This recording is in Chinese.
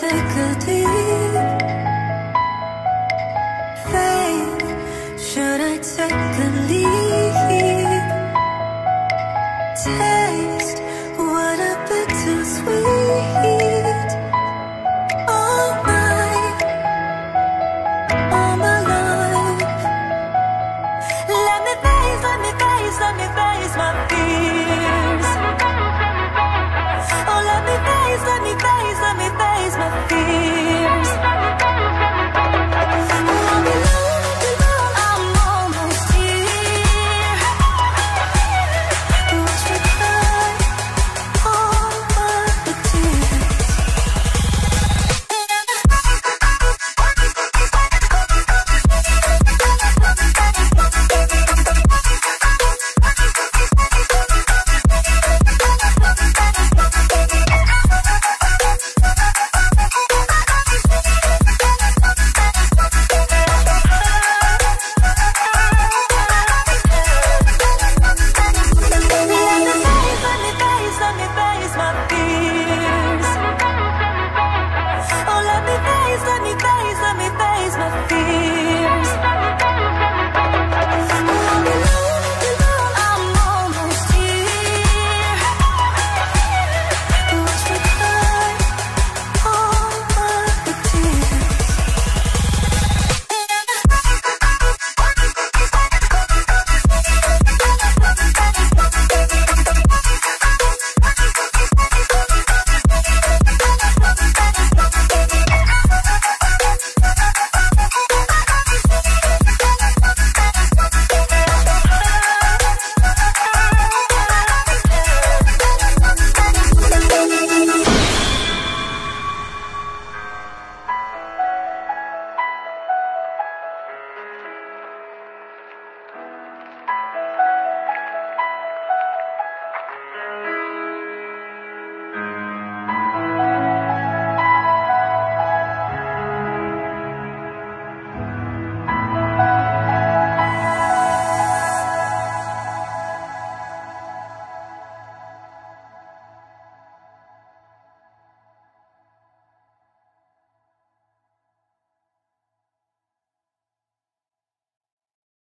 在各地。